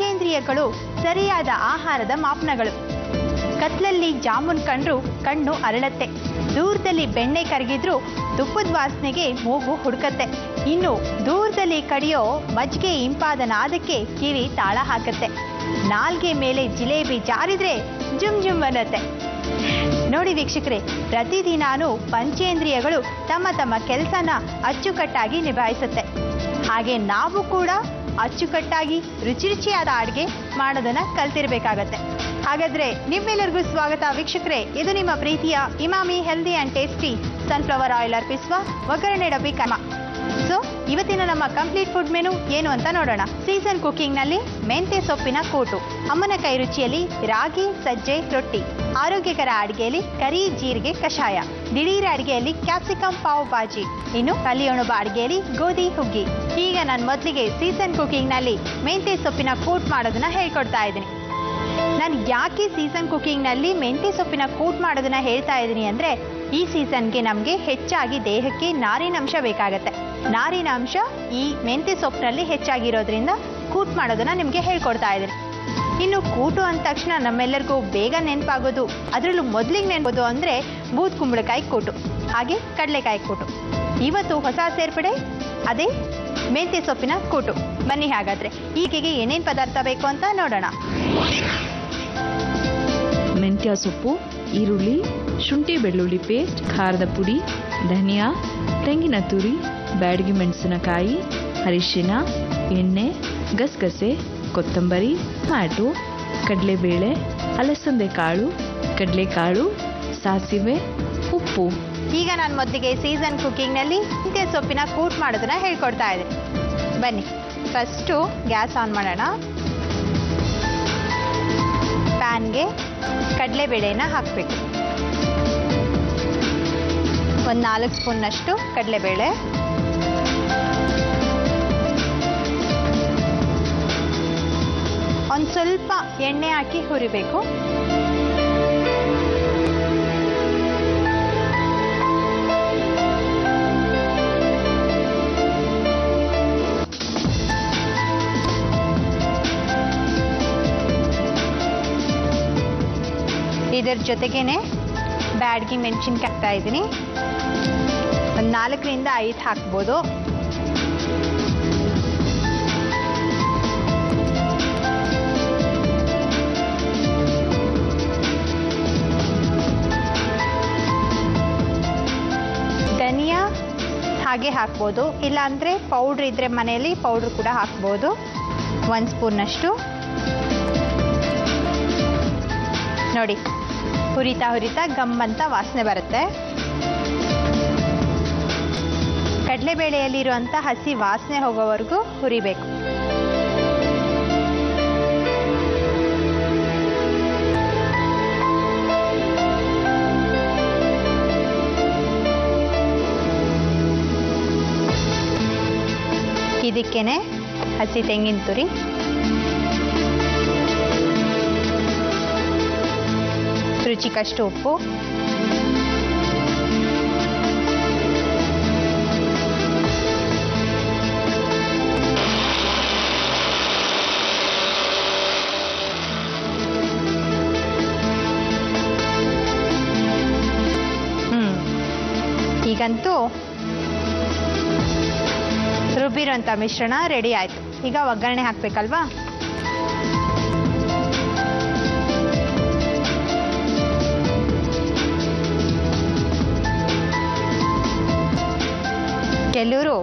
ಪಂಚೇಂದ್ರಿಯಗಳು ಸರಿಯಾದ ಆಹಾರದ ಮಾಪನಗಳು. ಕತ್ತಲಲ್ಲಿ ಜಾಮೂನ್ ಕಂಡ್ರೂ ಕಣ್ಣು ಅರಳತ್ತೆ, ದೂರದಲ್ಲಿ ಬೆಣ್ಣೆ ಕರಗಿದ್ರೂ ತುಪ್ಪದ ವಾಸನೆಗೆ ಮೂಗು ಹುಡುಕತ್ತೆ, ಇನ್ನು ದೂರದಲ್ಲಿ ಕಡಿಯೋ ಮಜ್ಜಿಗೆ ಇಂಪಾದನಾದಕ್ಕೆ ಕಿವಿ ತಾಳ ಹಾಕತ್ತೆ, ನಾಲ್ಗೆ ಮೇಲೆ ಜಿಲೇಬಿ ಜಾರಿದ್ರೆ ಜುಮ್ ಜುಮ್ ಅನ್ನತ್ತೆ. ನೋಡಿ ವೀಕ್ಷಕರೇ, ಪ್ರತಿದಿನಾನು ಪಂಚೇಂದ್ರಿಯಗಳು ತಮ್ಮ ತಮ್ಮ ಕೆಲಸನ ಅಚ್ಚುಕಟ್ಟಾಗಿ ನಿಭಾಯಿಸುತ್ತೆ. ಹಾಗೆ ನಾವು ಕೂಡ ಅಚ್ಚುಕಟ್ಟಾಗಿ ರುಚಿರುಚಿಯಾದ ಅಡುಗೆ ಮಾಡೋದನ್ನು ಕಲ್ತಿರಬೇಕಾಗತ್ತೆ. ಹಾಗಾದರೆ ನಿಮ್ಮೆಲ್ಲರಿಗೂ ಸ್ವಾಗತ ವೀಕ್ಷಕರೇ. ಇದು ನಿಮ್ಮ ಪ್ರೀತಿಯ Emami healthy and tasty sunflower oil ಅರ್ಪಿಸುವ ಒಗ್ಗರಣೆ ಡಬ್ಬಿ ಕ್ರಮ. ಸೊ ಇವತ್ತಿನ ನಮ್ಮ ಕಂಪ್ಲೀಟ್ ಫುಡ್ ಮೆನು ಏನು ಅಂತ ನೋಡೋಣ. ಸೀಸನ್ ಕುಕ್ಕಿಂಗ್ನಲ್ಲಿ ಮೆಂತೆ ಸೊಪ್ಪಿನ ಕೂಟು, ಅಮ್ಮನ ಕೈ ರುಚಿಯಲ್ಲಿ ರಾಗಿ ಸಜ್ಜೆ ರೊಟ್ಟಿ, ಆರೋಗ್ಯಕರ ಅಡುಗೆಯಲ್ಲಿ ಕರಿ ಜೀರಿಗೆ ಕಷಾಯ, ದಿಢೀರ ಅಡುಗೆಯಲ್ಲಿ ಕ್ಯಾಪ್ಸಿಕಮ್ ಪಾವ್ ಭಾಜಿ, ಇನ್ನು ಕಲಿಯೊಣಬ ಅಡುಗೆಯಲ್ಲಿ ಗೋಧಿ ಹುಗ್ಗಿ. ಈಗ ನಾನು ಮೊದಲಿಗೆ ಸೀಸನ್ ಕುಕ್ಕಿಂಗ್ನಲ್ಲಿ ಮೆಂತೆ ಸೊಪ್ಪಿನ ಕೂಟ್ ಮಾಡೋದನ್ನ ಹೇಳ್ಕೊಡ್ತಾ ಇದ್ದೀನಿ. ನಾನು ಯಾಕೆ ಸೀಸನ್ ಕುಕ್ಕಿಂಗ್ನಲ್ಲಿ ಮೆಂತೆ ಸೊಪ್ಪಿನ ಕೂಟ್ ಮಾಡೋದನ್ನ ಹೇಳ್ತಾ ಇದ್ದೀನಿ ಅಂದರೆ, ಈ ಸೀಸನ್ಗೆ ನಮಗೆ ಹೆಚ್ಚಾಗಿ ದೇಹಕ್ಕೆ ನಾರಿನಾಂಶ ಬೇಕಾಗತ್ತೆ. ನಾರಿನಾಂಶ ಈ ಮೆಂತೆ ಸೊಪ್ಪಿನಲ್ಲಿ ಹೆಚ್ಚಾಗಿರೋದ್ರಿಂದ ಕೂಟ್ ಮಾಡೋದನ್ನ ನಿಮಗೆ ಹೇಳ್ಕೊಡ್ತಾ ಇದ್ದೀನಿ. ಇನ್ನು ಕೂಟು ಅಂದ ತಕ್ಷಣ ನಮ್ಮೆಲ್ಲರಿಗೂ ಬೇಗ ನೆನಪಾಗೋದು, ಅದರಲ್ಲೂ ಮೊದಲಿಗೆ ನೆನಪೋದು ಅಂದರೆ ಬೂದ್ ಕುಂಬಳಕಾಯಿ ಕೂಟು, ಹಾಗೆ ಕಡಲೆಕಾಯಿ ಕೂಟು. ಇವತ್ತು ಹೊಸ ಸೇರ್ಪಡೆ ಅದೇ ಮೆಂತೆ ಸೊಪ್ಪಿನ ಕೂಟು. ಬನ್ನಿ ಹಾಗಾದರೆ ಈಗೆಗೆ ಏನೇನು ಪದಾರ್ಥ ಬೇಕು ಅಂತ ನೋಡೋಣ. ಮೆಂತ್ಯ ಸೊಪ್ಪು, ಈರುಳ್ಳಿ, ಶುಂಠಿ ಬೆಳ್ಳುಳ್ಳಿ ಪೇಸ್ಟ್, ಖಾರದ ಪುಡಿ, ಧನಿಯಾ, ತೆಂಗಿನ ತುರಿ, ಬ್ಯಾಡಗಿ ಮೆಣಸಿನಕಾಯಿ, ಅರಿಶಿನ, ಎಣ್ಣೆ, ಗಸಗಸೆ, ಕೊತ್ತಂಬರಿ, ಟೊಮ್ಯಾಟೊ, ಕಡಲೆಬೇಳೆ, ಅಲಸಂದೆ ಕಾಳು, ಕಡಲೆಕಾಳು, ಸಾಸಿವೆ, ಉಪ್ಪು. ಈಗ ನಾನು ಮೊದಲಿಗೆ ಸೀಸನ್ ಕುಕ್ಕಿಂಗ್ನಲ್ಲಿ ಮೆಂತ್ಯ ಸೊಪ್ಪಿನ ಕೂಟ್ ಮಾಡೋದನ್ನ ಹೇಳ್ಕೊಡ್ತಾ ಇದ್ದೀನಿ. ಬನ್ನಿ ಫಸ್ಟು ಗ್ಯಾಸ್ ಆನ್ ಮಾಡೋಣ. ಪ್ಯಾನ್ಗೆ ಕಡಲೆಬೇಳೆನ ಹಾಕಬೇಕು. ಒಂದು 4 ಸ್ಪೂನ್ನಷ್ಟು ಕಡಲೆಬೇಳೆ, ಒಂದು ಸ್ವಲ್ಪ ಎಣ್ಣೆ ಹಾಕಿ ಹುರಿಬೇಕು. ಇದರ ಜೊತೆಗೇನೆ ಬ್ಯಾಡಗಿ ಮೆಣಸಿನ್ಕಾಯಿ ಹಾಕ್ತಾ ಇದ್ದೀನಿ. ಒಂದು 4ರಿಂದ 5 ಹಾಕ್ಬೋದು. ಧನಿಯಾ ಹಾಗೆ ಹಾಕ್ಬೋದು, ಇಲ್ಲಾಂದರೆ ಪೌಡ್ರ್ ಇದ್ದರೆ ಮನೆಯಲ್ಲಿ ಪೌಡ್ರ್ ಕೂಡ ಹಾಕ್ಬೋದು. 1 ಸ್ಪೂನ್ನಷ್ಟು. ನೋಡಿ, ಹುರಿತಾ ಹುರಿತಾ ಗಮ್ಮಂತ ವಾಸನೆ ಬರುತ್ತೆ. ಕಡಲೆಬೇಳೆಯಲ್ಲಿರುವಂಥ ಹಸಿ ವಾಸನೆ ಹೋಗೋವರೆಗೂ ಹುರಿಬೇಕು. ಇದಕ್ಕೇನೆ ಹಸಿ ತೆಂಗಿನ ತುರಿ, ರುಚಿಕಷ್ಟು ಉಪ್ಪು, ಈಗಂತೂ ರುಬ್ಬಿರೋಂಥ ಮಿಶ್ರಣ ರೆಡಿ ಆಯಿತು. ಈಗ ಒಗ್ಗರಣೆ ಹಾಕಬೇಕಲ್ವಾ. ಕೆಲವರು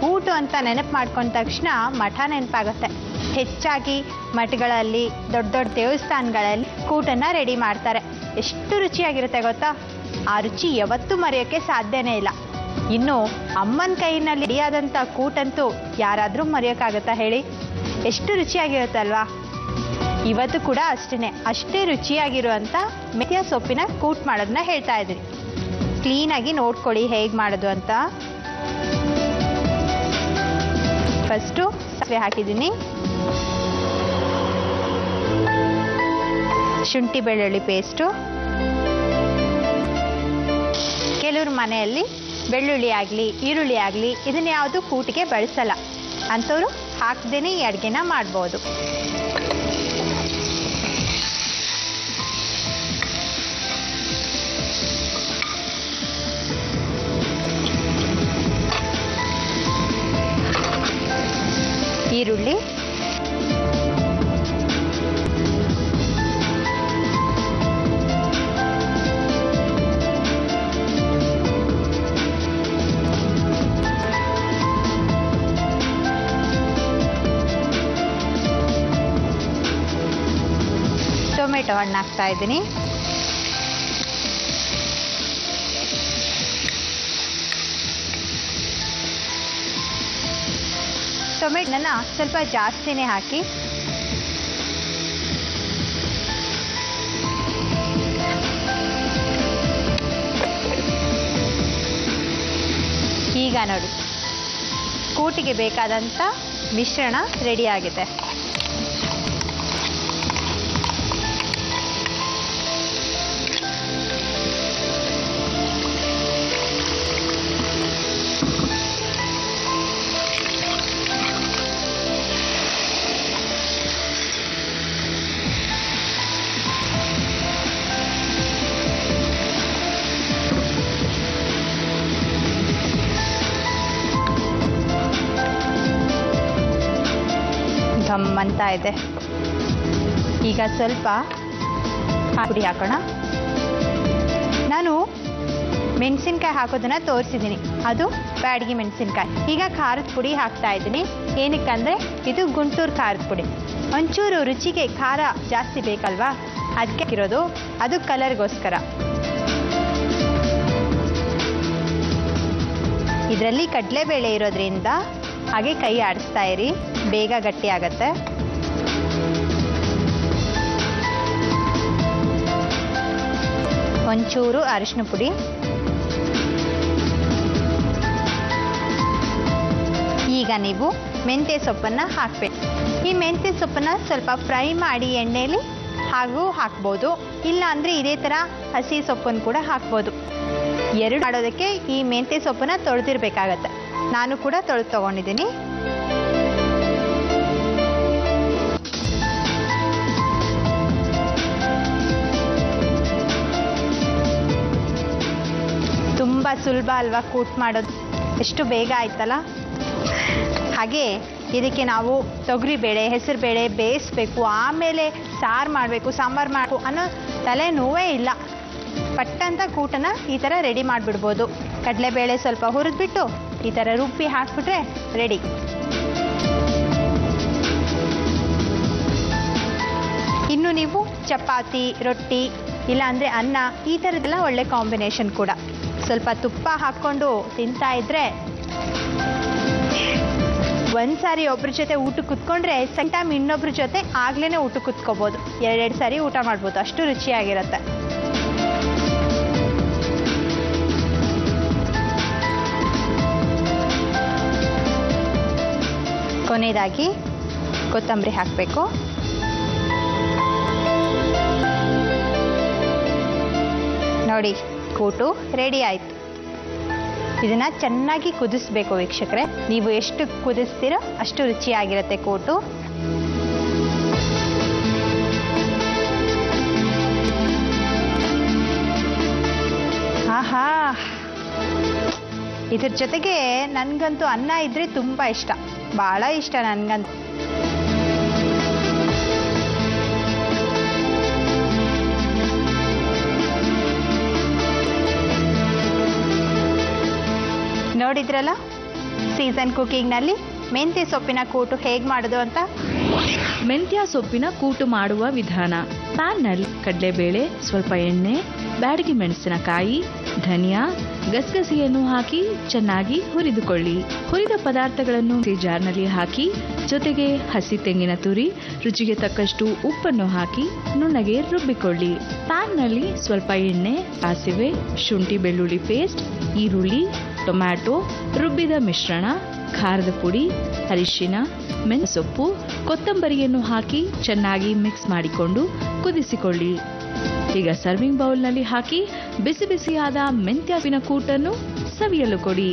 ಕೂಟು ಅಂತ ನೆನಪು ಮಾಡ್ಕೊಂಡ ತಕ್ಷಣ ಮಠ ನೆನಪಾಗುತ್ತೆ. ಹೆಚ್ಚಾಗಿ ಮಠಗಳಲ್ಲಿ, ದೊಡ್ಡ ದೊಡ್ಡ ದೇವಸ್ಥಾನಗಳಲ್ಲಿ ಕೂಟನ್ನು ರೆಡಿ ಮಾಡ್ತಾರೆ. ಎಷ್ಟು ರುಚಿಯಾಗಿರುತ್ತೆ ಗೊತ್ತಾ. ಆ ರುಚಿ ಯಾವತ್ತೂ ಮರೆಯೋಕ್ಕೆ ಸಾಧ್ಯನೇ ಇಲ್ಲ. ಇನ್ನು ಅಮ್ಮನ ಕೈಯಲ್ಲಿ ರೆಡಿಯಾದಂಥ ಕೂಟಂತೂ ಯಾರಾದರೂ ಮರೆಯೋಕ್ಕಾಗತ್ತಾ ಹೇಳಿ. ಎಷ್ಟು ರುಚಿಯಾಗಿರುತ್ತಲ್ವಾ. ಇವತ್ತು ಕೂಡ ಅಷ್ಟೇ ರುಚಿಯಾಗಿರುವಂಥ ಮೆಂತ್ಯ ಸೊಪ್ಪಿನ ಕೂಟ್ ಮಾಡೋದನ್ನ ಹೇಳ್ತಾ ಇದ್ದೀನಿ. ಕ್ಲೀನಾಗಿ ನೋಡ್ಕೊಳ್ಳಿ ಹೇಗೆ ಮಾಡೋದು ಅಂತ. ಫಸ್ಟು ಸಾಸಿವೆ ಹಾಕಿದ್ದೀನಿ, ಶುಂಠಿ ಬೆಳ್ಳುಳ್ಳಿ ಪೇಸ್ಟು. ಕೆಲವ್ರ ಮನೆಯಲ್ಲಿ ಬೆಳ್ಳುಳ್ಳಿ ಆಗಲಿ ಈರುಳ್ಳಿ ಆಗಲಿ ಇದನ್ನ ಯಾವುದು ಕೂಟಿಗೆ ಬಳಸಲ್ಲ ಅಂಥವ್ರು ಹಾಕ್ದೇನೆ ಈ ಅಡುಗೆನ ಮಾಡ್ಬೋದು. ಈರುಳ್ಳಿ ಟೊಮೆಟೊ ಹಣ್ಣು ಹಾಕ್ತಾ ಇದ್ದೀನಿ. ಟೊಮೆಟೊನ ಸ್ವಲ್ಪ ಜಾಸ್ತಿನೇ ಹಾಕಿ ಈಗ ನೋಡಿ ಕೂಟಿಗೆ ಬೇಕಾದಂತ ಮಿಶ್ರಣ ರೆಡಿಯಾಗಿದೆ. ಘಮ್ ಅಂತ ಇದೆ. ಈಗ ಸ್ವಲ್ಪ ಪುಡಿ ಹಾಕೋಣ. ನಾನು ಮೆಣಸಿನಕಾಯಿ ಹಾಕೋದನ್ನು ತೋರಿಸಿದ್ದೀನಿ, ಅದು ಬ್ಯಾಡಗಿ ಮೆಣಸಿನಕಾಯಿ. ಈಗ ಖಾರದ ಪುಡಿ ಹಾಕ್ತಾ ಇದ್ದೀನಿ. ಏನಕ್ಕಂದರೆ ಇದು ಗುಂಟೂರು ಖಾರದ ಪುಡಿ. ಒಂಚೂರು ರುಚಿಗೆ ಖಾರ ಜಾಸ್ತಿ ಬೇಕಲ್ವಾ, ಅದಕ್ಕೆ ಇರೋದು, ಅದು ಕಲರ್ಗೋಸ್ಕರ. ಇದರಲ್ಲಿ ಕಡಲೆಬೇಳೆ ಇರೋದ್ರಿಂದ ಹಾಗೆ ಕೈ ಆಡಿಸ್ತಾ ಇರಿ, ಬೇಗ ಗಟ್ಟಿ ಆಗತ್ತೆ. ಒಂಚೂರು ಅರಿಶಿನ ಪುಡಿ. ಈಗ ನೀವು ಮೆಂತ್ಯ ಸೊಪ್ಪನ್ನು ಹಾಕಬೇಕು. ಈ ಮೆಂತ್ಯ ಸೊಪ್ಪನ್ನು ಸ್ವಲ್ಪ ಫ್ರೈ ಮಾಡಿ ಎಣ್ಣೆಯಲ್ಲಿ ಹಾಗೂ ಹಾಕ್ಬೋದು, ಇಲ್ಲ ಅಂದರೆ ಇದೇ ಥರ ಹಸಿ ಸೊಪ್ಪನ್ನು ಕೂಡ ಹಾಕ್ಬೋದು. ಎರಡು ಮಾಡೋದಕ್ಕೆ ಈ ಮೆಂತ್ಯ ಸೊಪ್ಪನ್ನು ತೊಳೆದಿರಬೇಕಾಗತ್ತೆ. ನಾನು ಕೂಡ ತೊಳೆದು ತಗೊಂಡಿದ್ದೀನಿ. ತುಂಬ ಸುಲಭ ಅಲ್ವಾ ಕೂಟ್ ಮಾಡೋದು, ಎಷ್ಟು ಬೇಗ ಆಯ್ತಲ್ಲ. ಹಾಗೆ ಇದಕ್ಕೆ ನಾವು ತೊಗರಿಬೇಳೆ, ಹೆಸರುಬೇಳೆ ಬೇಯಿಸ್ಬೇಕು, ಆಮೇಲೆ ಸಾರು ಮಾಡಬೇಕು, ಸಾಂಬಾರು ಮಾಡಬೇಕು ಅನ್ನೋ ತಲೆನೋವೇ ಇಲ್ಲ. ಪಟ್ಟಂತ ಕೂಟನ್ನು ಈ ಥರ ರೆಡಿ ಮಾಡಿಬಿಡ್ಬೋದು. ಕಡಲೆಬೇಳೆ ಸ್ವಲ್ಪ ಹುರಿದ್ಬಿಟ್ಟು ಈ ಥರ ರುಬ್ಬಿ ಹಾಕ್ಬಿಟ್ರೆ ರೆಡಿ. ಇನ್ನು ನೀವು ಚಪಾತಿ, ರೊಟ್ಟಿ, ಇಲ್ಲಾಂದರೆ ಅನ್ನ, ಈ ಥರದ್ದೆಲ್ಲ ಒಳ್ಳೆ ಕಾಂಬಿನೇಷನ್ ಕೂಡ. ಸ್ವಲ್ಪ ತುಪ್ಪ ಹಾಕ್ಕೊಂಡು ತಿಂತಾ ಇದ್ರೆ, ಒಂದು ಸಾರಿ ಒಬ್ಬರ ಜೊತೆ ಊಟ ಕೂತ್ಕೊಂಡ್ರೆ ಸೆಕೆಂಡ್ ಟೈಮ್ ಇನ್ನೊಬ್ರ ಜೊತೆ ಆಗ್ಲೇ ಊಟ ಕೂತ್ಕೋಬೋದು. ಎರಡೆರಡು ಸಾರಿ ಊಟ ಮಾಡ್ಬೋದು, ಅಷ್ಟು ರುಚಿಯಾಗಿರುತ್ತೆ. ಕೊನೆಯದಾಗಿ ಕೊತ್ತಂಬರಿ ಹಾಕಬೇಕು. ನೋಡಿ, ಕೂಟು ರೆಡಿ ಆಯಿತು. ಇದನ್ನು ಚೆನ್ನಾಗಿ ಕುದಿಸ್ಬೇಕು ವೀಕ್ಷಕರೇ. ನೀವು ಎಷ್ಟು ಕುದಿಸ್ತೀರೋ ಅಷ್ಟು ರುಚಿಯಾಗಿರುತ್ತೆ ಕೂಟು. ಆಹಾ, ಇದ್ರ ಜೊತೆಗೆ ನನಗಂತೂ ಅನ್ನ ಇದ್ರೆ ತುಂಬ ಇಷ್ಟ, ಭಾಳ ಇಷ್ಟ ನನಗಂತೂ. ನೋಡಿದ್ರಲ್ಲ ಸೀಸನ್ ಕುಕ್ಕಿಂಗ್ನಲ್ಲಿ ಮೆಂತ್ಯ ಸೊಪ್ಪಿನ ಕೂಟು ಹೇಗೆ ಮಾಡೋದು ಅಂತ. ಮೆಂತ್ಯ ಸೊಪ್ಪಿನ ಕೂಟು ಮಾಡುವ ವಿಧಾನ: ಪ್ಯಾನ್ನಲ್ಲಿ ಕಡಲೆಬೇಳೆ, ಸ್ವಲ್ಪ ಎಣ್ಣೆ, ಬ್ಯಾಡಗಿ ಮೆಣಸಿನಕಾಯಿ, ಧನಿಯಾ, ಗಸಗಸೆಯನ್ನು ಹಾಕಿ ಚೆನ್ನಾಗಿ ಹುರಿದುಕೊಳ್ಳಿ. ಹುರಿದ ಪದಾರ್ಥಗಳನ್ನು ಜಾರ್ನಲ್ಲಿ ಹಾಕಿ, ಜೊತೆಗೆ ಹಸಿ ತೆಂಗಿನ ತುರಿ, ರುಚಿಗೆ ತಕ್ಕಷ್ಟು ಉಪ್ಪನ್ನು ಹಾಕಿ ನುಣ್ಣಗೆ ರುಬ್ಬಿಕೊಳ್ಳಿ. ಪ್ಯಾನ್ನಲ್ಲಿ ಸ್ವಲ್ಪ ಎಣ್ಣೆ, ಸಾಸಿವೆ, ಶುಂಠಿ ಬೆಳ್ಳುಳ್ಳಿ ಪೇಸ್ಟ್, ಈರುಳ್ಳಿ, ಟೊಮ್ಯಾಟೊ, ರುಬ್ಬಿದ ಮಿಶ್ರಣ, ಖಾರದ ಪುಡಿ, ಅರಿಶಿನ, ಮೆಣಸೊಪ್ಪು, ಕೊತ್ತಂಬರಿಯನ್ನು ಹಾಕಿ ಚೆನ್ನಾಗಿ ಮಿಕ್ಸ್ ಮಾಡಿಕೊಂಡು ಕುದಿಸಿಕೊಳ್ಳಿ. ಈಗ ಸರ್ವಿಂಗ್ ಬೌಲ್ನಲ್ಲಿ ಹಾಕಿ ಬಿಸಿ ಬಿಸಿಯಾದ ಮೆಂತ್ಯ ಸೊಪ್ಪಿನ ಕೂಟನ್ನು ಸವಿಯಲು ಕೊಡಿ.